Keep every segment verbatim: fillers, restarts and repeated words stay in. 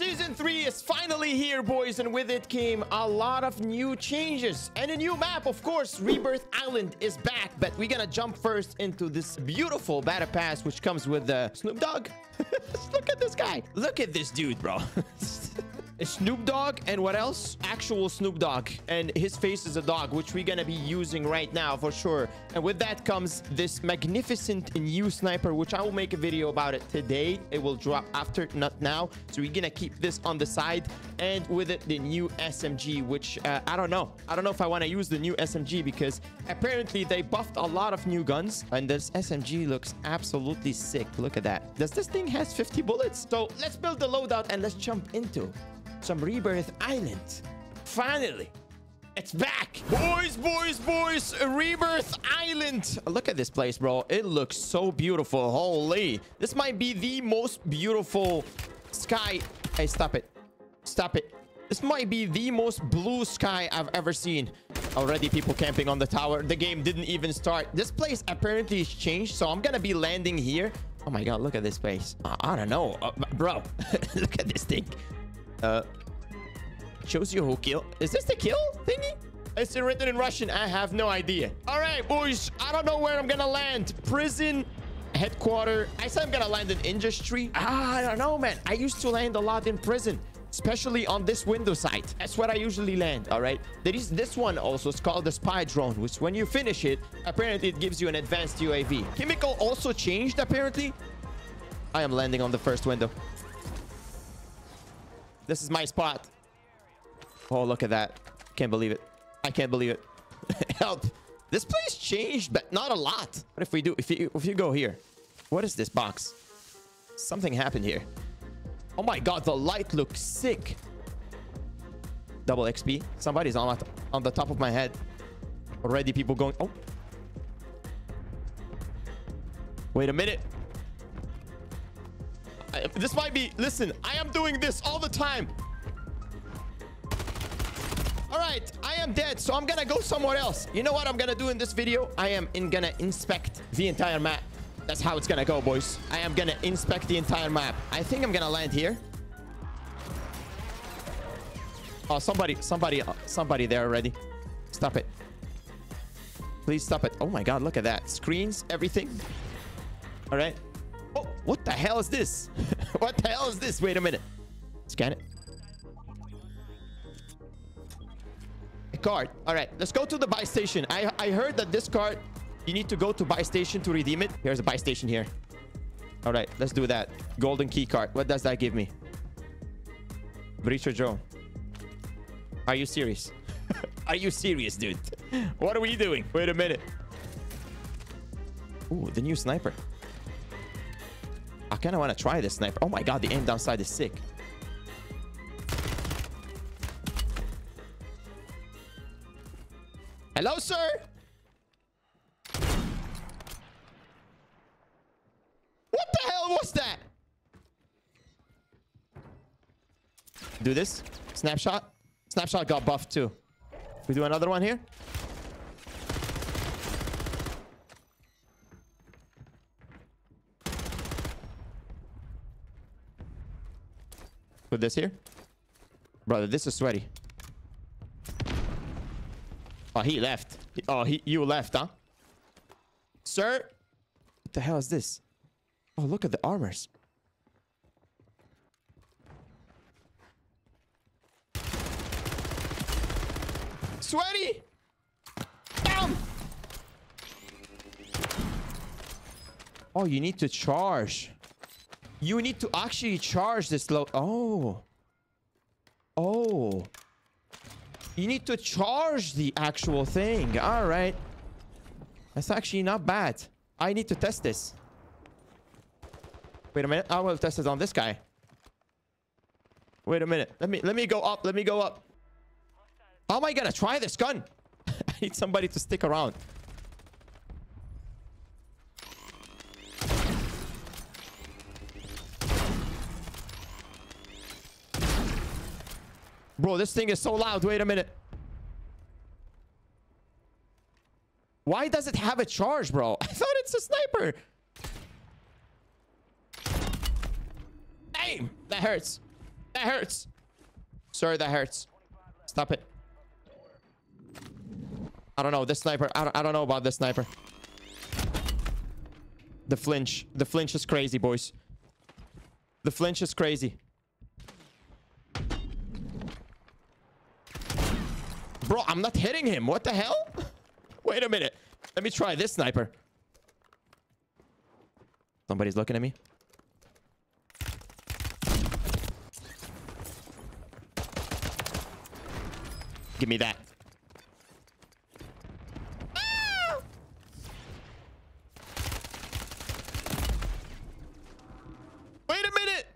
Season three is finally here, boys, and with it came a lot of new changes and a new map, of course. Rebirth Island is back, but we're gonna jump first into this beautiful battle pass, which comes with uh, Snoop Dogg. Look at this guy. Look at this dude, bro. Snoop Dogg and what else? Actual Snoop Dogg, and his face is a dog, which we're gonna be using right now for sure. And with that comes this magnificent new sniper, which I will make a video about it today. It will drop after, not now. So we're gonna keep this on the side, and with it the new S M G, which uh, I don't know. I don't know if I want to use the new S M G, because apparently they buffed a lot of new guns, and this S M G looks absolutely sick. Look at that. Does this thing has fifty bullets? So let's build the loadout and let's jump into some Rebirth Island. Finally, it's back, boys, boys, boys. Rebirth Island. Look at this place, bro. It looks so beautiful. Holy, this might be the most beautiful sky. Hey, stop it, stop it. This might be the most blue sky I've ever seen. Already people camping on the tower. The game didn't even start. This place apparently has changed, so I'm gonna be landing here. Oh my god, look at this place. I, I don't know, uh, bro. Look at this thing. Uh, shows you who kill. Is this the kill thingy? It's written in Russian. I have no idea. All right, boys. I don't know where I'm gonna land. Prison headquarter. I said I'm gonna land in industry. Ah, I don't know, man. I used to land a lot in prison, especially on this window side. That's where I usually land. All right. There is this one also. It's called the spy drone, which when you finish it, apparently it gives you an advanced U A V. Chemical also changed apparently. I am landing on the first window. This is my spot. Oh, look at that. Can't believe it. I can't believe it. Help. This place changed, but not a lot. What if we do? If you, if you go here. What is this box? Something happened here. Oh my god, the light looks sick. Double X P. Somebody's on, my on the top of my head. Already people going... Oh. Wait a minute. I, this might be... Listen, I am doing this all the time. All right, I am dead, so I'm gonna go somewhere else. You know what I'm gonna do in this video? I am in, gonna inspect the entire map. That's how it's gonna go, boys. I am gonna inspect the entire map. I think I'm gonna land here. Oh, somebody, somebody, somebody there already. Stop it. Please stop it. Oh my god, look at that. Screens, everything. All right. Oh, what the hell is this? What the hell is this? Wait a minute. Scan it. A card. All right, let's go to the buy station. I, I heard that this card, you need to go to buy station to redeem it. Here's a buy station here. All right, let's do that. Golden key card. What does that give me? Breacher drone. Are you serious? Are you serious, dude? What are we doing? Wait a minute. Ooh, the new sniper. I kind of want to try this sniper. Oh my god, the aim downside is sick. Hello, sir. What the hell was that? Do this. Snapshot. Snapshot got buffed too. We do another one here. Put this here. Brother, this is sweaty. Oh, he left. Oh, he, you left, huh? Sir? What the hell is this? Oh, look at the armors. Sweaty! Down! Oh, you need to charge. You need to actually charge this load. Oh. Oh. You need to charge the actual thing. All right. That's actually not bad. I need to test this. Wait a minute. I will test it on this guy. Wait a minute. Let me let me go up. Let me go up. How am I gonna try this gun? I need somebody to stick around. Bro, this thing is so loud. Wait a minute. Why does it have a charge, bro? I thought it's a sniper. Aim. That hurts. That hurts. Sorry, that hurts. Stop it. I don't know. This sniper. I don't, I don't know about this sniper. The flinch. The flinch is crazy, boys. The flinch is crazy. Bro, I'm not hitting him. What the hell? Wait a minute. Let me try this sniper. Somebody's looking at me. Give me that. Ah! Wait a minute.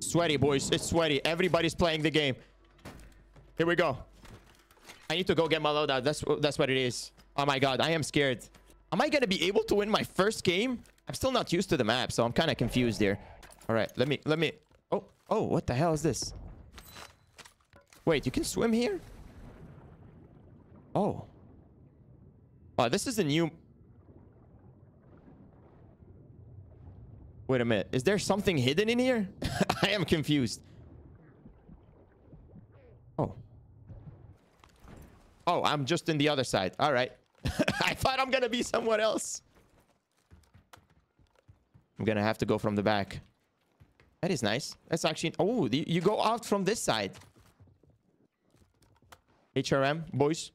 Sweaty, boys. It's sweaty. Everybody's playing the game. Here we go. I need to go get my loadout. That's, that's what it is. Oh my god. I am scared. Am I going to be able to win my first game? I'm still not used to the map, so I'm kind of confused here. All right. Let me... Let me... Oh. Oh, what the hell is this? Wait, you can swim here? Oh. Oh, this is a new... Wait a minute. Is there something hidden in here? I am confused. Oh. Oh, I'm just in the other side. All right. I thought I'm going to be somewhere else. I'm going to have to go from the back. That is nice. That's actually... Oh, you go out from this side. H R M, boys.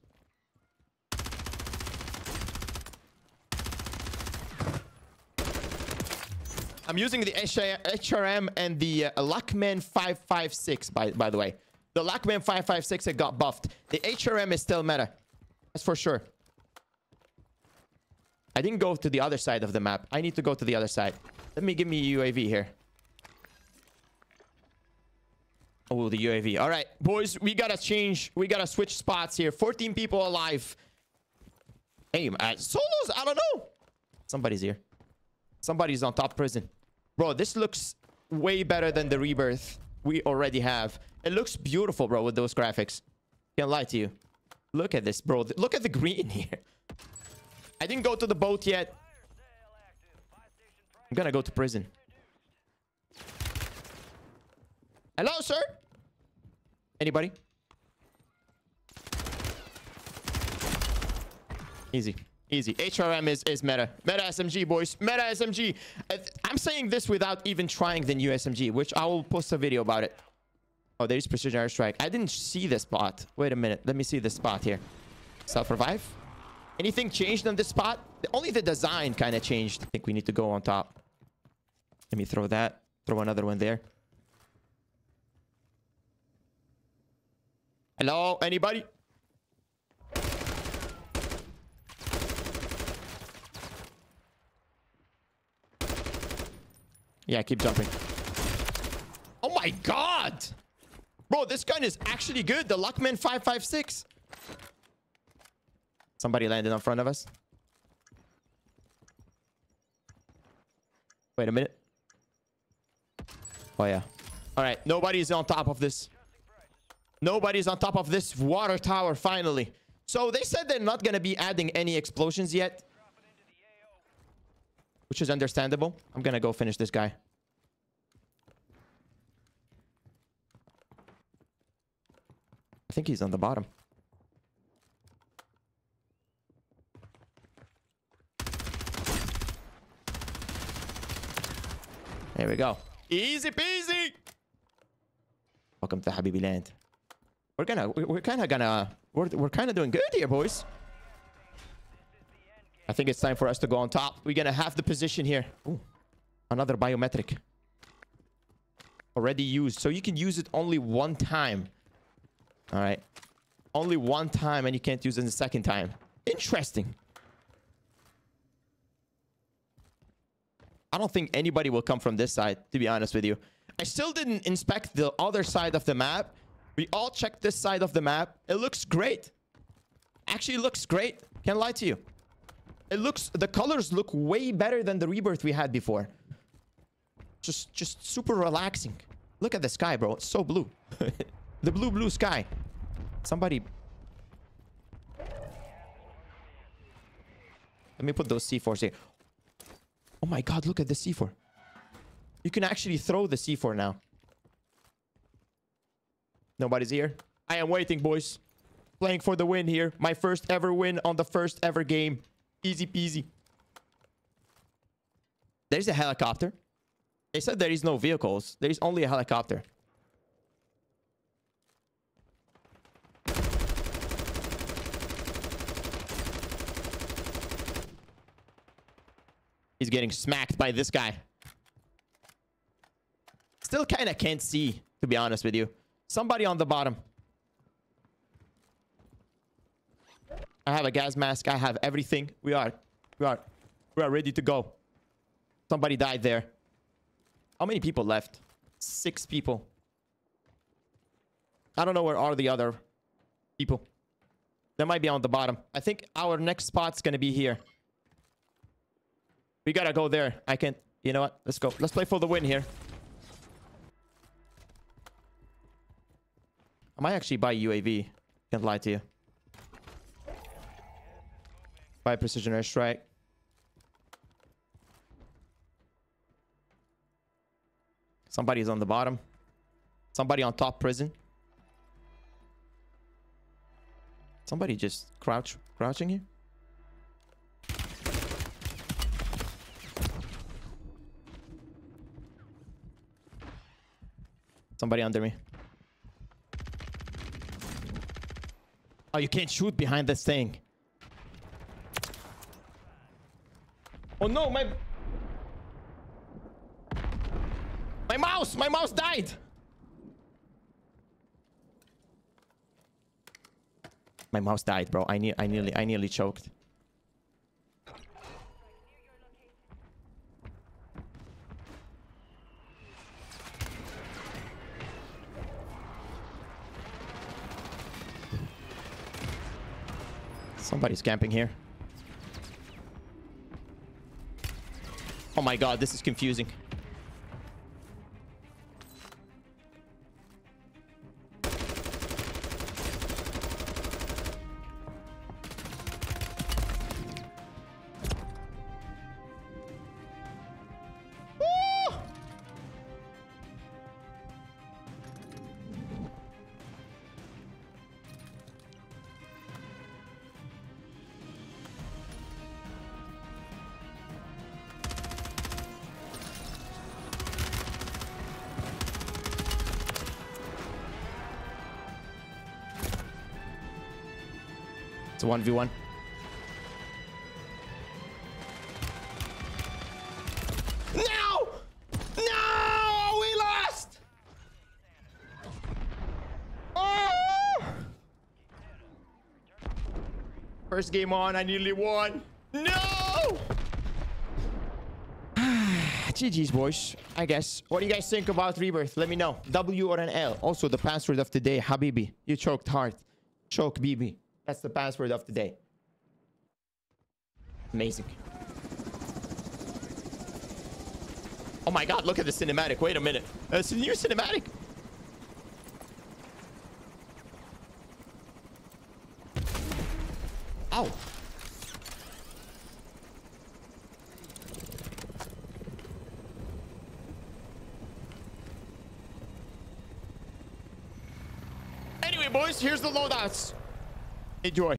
I'm using the H R M and the uh, Lachmann five five six, by, by the way. The Lachmann five five six, it got buffed. The H R M is still meta. That's for sure. I didn't go to the other side of the map. I need to go to the other side. Let me give me a U A V here. Oh, the U A V. All right, boys, we gotta change. We gotta switch spots here. fourteen people alive. Aim at solos. I don't know. Somebody's here. Somebody's on top prison. Bro, this looks way better than the Rebirth we already have. It looks beautiful, bro, with those graphics. Can't lie to you. Look at this, bro. Look at the green here. I didn't go to the boat yet. I'm gonna go to prison. Hello, sir? Anybody? Easy. Easy. H R M is, is meta. Meta S M G, boys. Meta S M G. I'm saying this without even trying the new S M G, which I will post a video about it. Oh, there's Precision Airstrike. I didn't see this spot. Wait a minute. Let me see this spot here. Self-revive. Anything changed on this spot? Only the design kind of changed. I think we need to go on top. Let me throw that. Throw another one there. Hello, anybody? Yeah, keep jumping. Oh my god! Bro, this gun is actually good. The Lachmann five five six. Somebody landed in front of us. Wait a minute. Oh yeah. Alright, nobody's on top of this. Nobody's on top of this water tower, finally. So they said they're not going to be adding any explosions yet. Which is understandable. I'm going to go finish this guy. I think he's on the bottom. There we go. Easy peasy! Welcome to Habibi Land. We're gonna, we're kind of gonna, we're, we're kind of doing good here, boys. I think it's time for us to go on top. We're gonna have the position here. Ooh, another biometric. Already used. So you can use it only one time. All right. Only one time and you can't use it the second time. Interesting. I don't think anybody will come from this side, to be honest with you. I still didn't inspect the other side of the map. We all checked this side of the map. It looks great. Actually, it looks great. Can't lie to you. It looks... The colors look way better than the Rebirth we had before. Just just super relaxing. Look at the sky, bro. It's so blue. The blue, blue sky. Somebody... Let me put those C fours here. Oh my god, look at the C four. You can actually throw the C four now. Nobody's here. I am waiting, boys. Playing for the win here. My first ever win on the first ever game. Easy peasy. There's a helicopter. They said there is no vehicles. There is only a helicopter. He's getting smacked by this guy. Still kind of can't see, to be honest with you. Somebody on the bottom. I have a gas mask. I have everything. We are, we are, we are ready to go. Somebody died there. How many people left? Six people. I don't know where are the other people. They might be on the bottom. I think our next spot's gonna be here. We gotta go there. I can't. You know what? Let's go. Let's play for the win here. I might actually buy U A V. Can't lie to you. Buy Precision Airstrike. Somebody's on the bottom. Somebody on top prison. Somebody just crouch, crouching here. Somebody under me. Oh, you can't shoot behind this thing. Oh no, my... My mouse! My mouse died! My mouse died, bro. I, ne I, nearly, I nearly choked. Somebody's camping here. Oh my god, this is confusing. Woo! It's a one v one. No! No! We lost! Oh! First game on, I nearly won. No! G G's, boys. I guess. What do you guys think about Rebirth? Let me know. W or an L. Also, the password of today, Habibi. You choked hard. Choke, B B. That's the password of the day. Amazing. Oh my god, look at the cinematic. Wait a minute. Uh, it's a new cinematic. Ow. Anyway, boys, here's the loadouts. Enjoy.